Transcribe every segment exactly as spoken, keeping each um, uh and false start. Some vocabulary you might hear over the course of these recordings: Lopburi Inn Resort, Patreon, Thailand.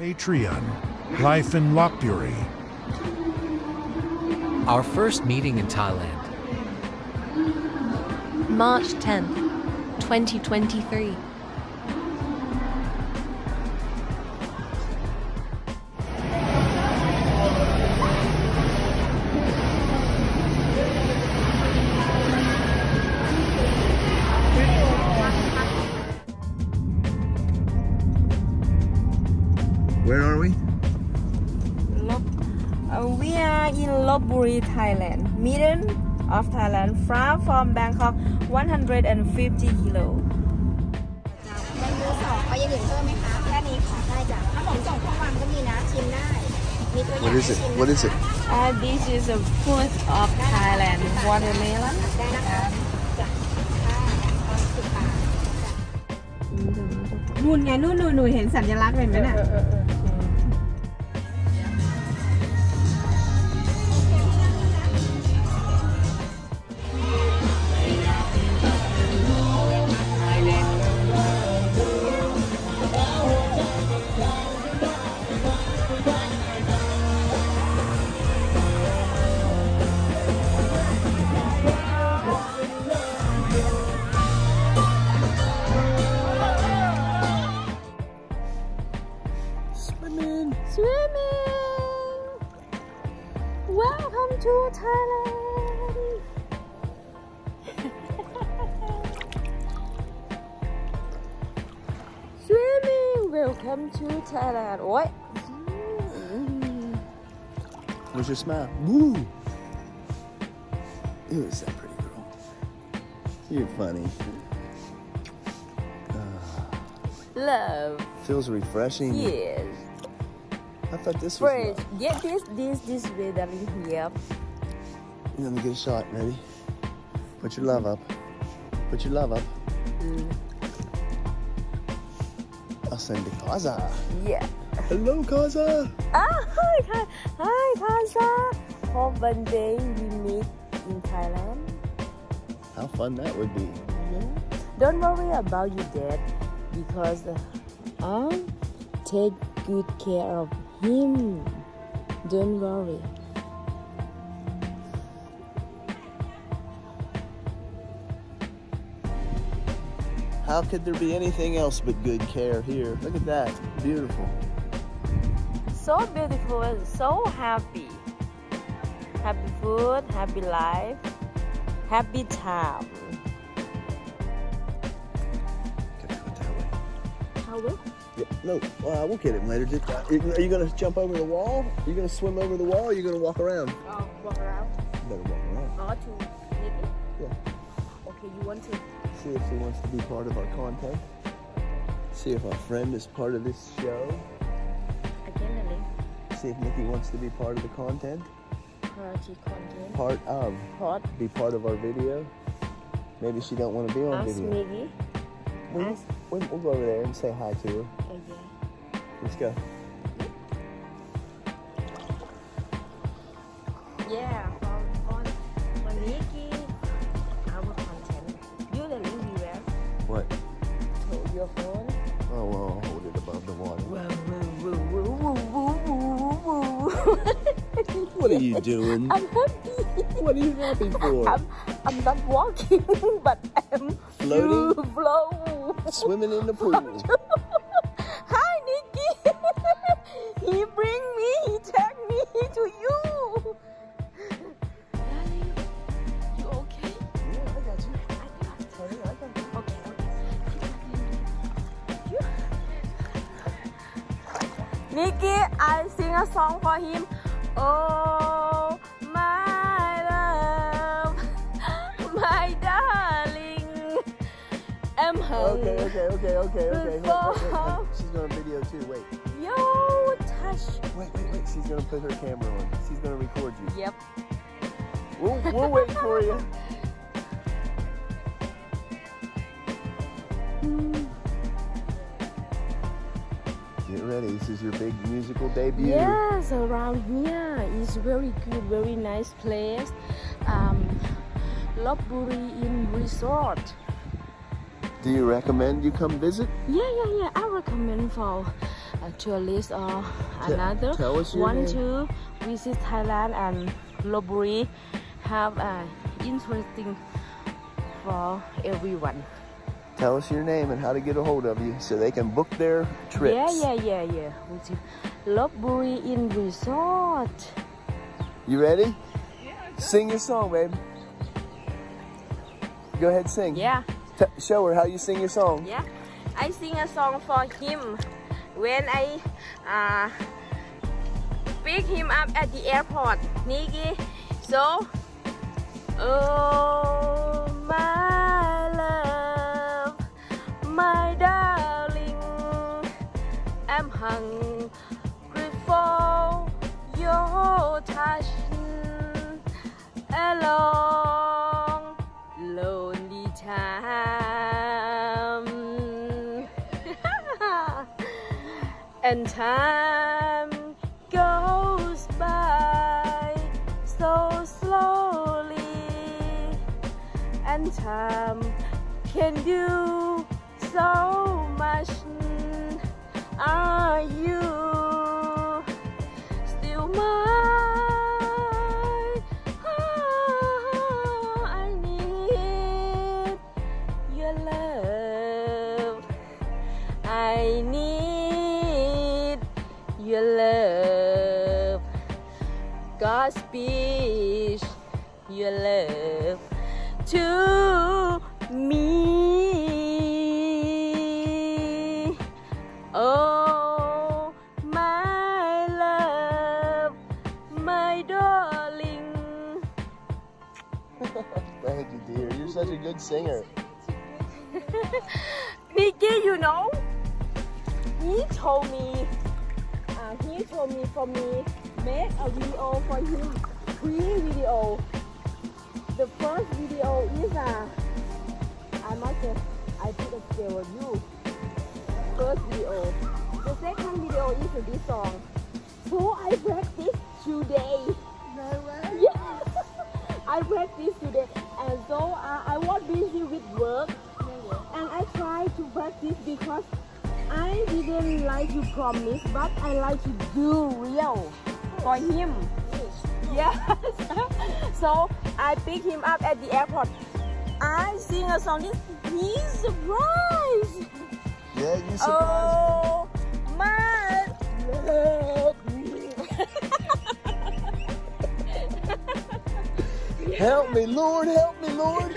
Patreon, life in Lopburi. Our first meeting in Thailand. March tenth, twenty twenty-three. Where are we? Lop uh, we are in Lopburi, Thailand, middle of Thailand, far from Bangkok, one hundred fifty kilos. What is it? What is it? Uh, this is a fruit of Thailand, watermelon. Uh, Swimming! Swimming! Welcome to Thailand! Swimming! Welcome to Thailand! What? Where's your smile? Woo! Who is that pretty girl? You're funny. Love. Feels refreshing. Yes. I thought this was fresh. Not... Get this, this, this way that we here. Let me get a shot, ready? Put your love up. Put your love up. Mm-hmm. I'll send to Kaza. Yeah. Hello, Kaza. Ah, hi, hi, Kaza. Hope one day we meet in Thailand. How fun that would be. Mm-hmm. Don't worry about your dad, because I take good care of him. Don't worry. How could there be anything else but good care here? Look at that. Beautiful. So beautiful and so happy. Happy food, happy life, happy time. Yeah, no, uh, we'll get him later. Just, uh, are you going to jump over the wall? Are you going to swim over the wall, or are you going to walk around? Oh, walk around. You better walk around. Oh, to make it? Yeah. Okay, you want to? See if she wants to be part of our content. See if our friend is part of this show. Again, Lily. See if Nikki wants to be part of the content. Party content. Part of. Part. Be part of our video. Maybe she don't want to be on Ask video. Nikki. We'll, we'll go over there and say hi to her. Okay. Let's go. Yeah, on, on Nikki, our content. You the movie where? What? Hold your phone. Oh, well, I'll hold it above the water. What are you doing? I'm happy. What are you happy for? I'm, I'm not walking, but I'm floating. Floating. Swimming in the pool. Hi, Nikki. He bring me, he take me to you. Darling, you okay? Yeah, I got you. I got you. Sorry, I got you. Okay, okay. You. Nikki, I sing a song for him. Oh, my love, my darling. I'm home. Okay, okay, okay, okay, okay. Wait, wait, wait. She's gonna video too. Wait. Yo, touch. Wait, wait, wait. She's gonna put her camera on. She's gonna record you. Yep. We'll, we'll wait for you. Get ready. This is your big musical debut. Yes, around here. It's very good, very nice place. Um, Lopburi Inn Resort. Do you recommend you come visit? Yeah, yeah, yeah. I recommend for uh, tourists or another want to visit Thailand, and Lopburi have uh, interesting for everyone. Tell us your name and how to get a hold of you so they can book their trips. Yeah, yeah, yeah, yeah. Lopburi Inn Resort. You ready? Yeah. Sing your song, babe. Go ahead, sing. Yeah. T show her how you sing your song. Yeah. I sing a song for him when I uh, pick him up at the airport, Nikki. So, oh my love, my darling, I'm hungry for your touch. A long, lonely time, and time goes by so slowly, and time can do so much. Are you still mine? Oh, I need your love, I need your love. Godspeed your love to me. Oh my love, my darling. Thank you, dear. You're such a good singer. Nikki, you know, he told me, uh, he told me for me make a video for him, three video. The first video is uh, I must say, I did a video with you. First video. The second video is this song. So I practice today. No way. Yeah. I practice today, and so uh, I was busy with work, and I try to practice because I didn't like to promise, but I like to do real for him. Yes. So I pick him up at the airport. I sing a song. He's surprised. Yeah, you surprised. Oh my love. Help me, Lord. Help me, Lord.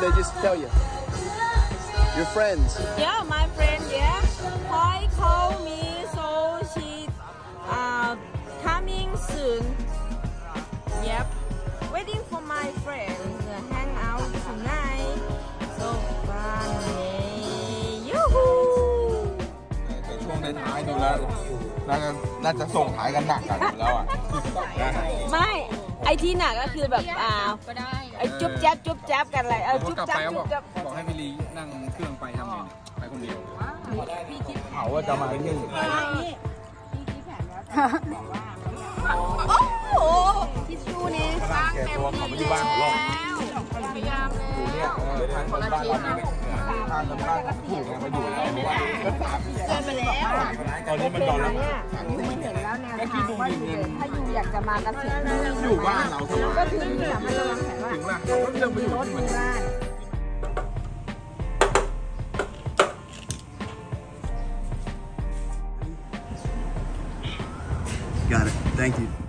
They just tell you. Your friends. Yeah, my friend, yeah. Koi called me, so she's uh, coming soon. Yep. Waiting for my friends to hang out tonight. So funny. Yoo-hoo! ในช่วงท้ายดูแล้วน่าจะส่งขายกันหนักกันแล้วอ่ะไม่ไอ้ที่หนักก็คือแบบอ่า ไอ้จุ๊บแจ๊บจุ๊บแจ๊บกันอะไรเอาจุ๊บแจ๊บจุ๊บแจ๊บ Got it. Thank you.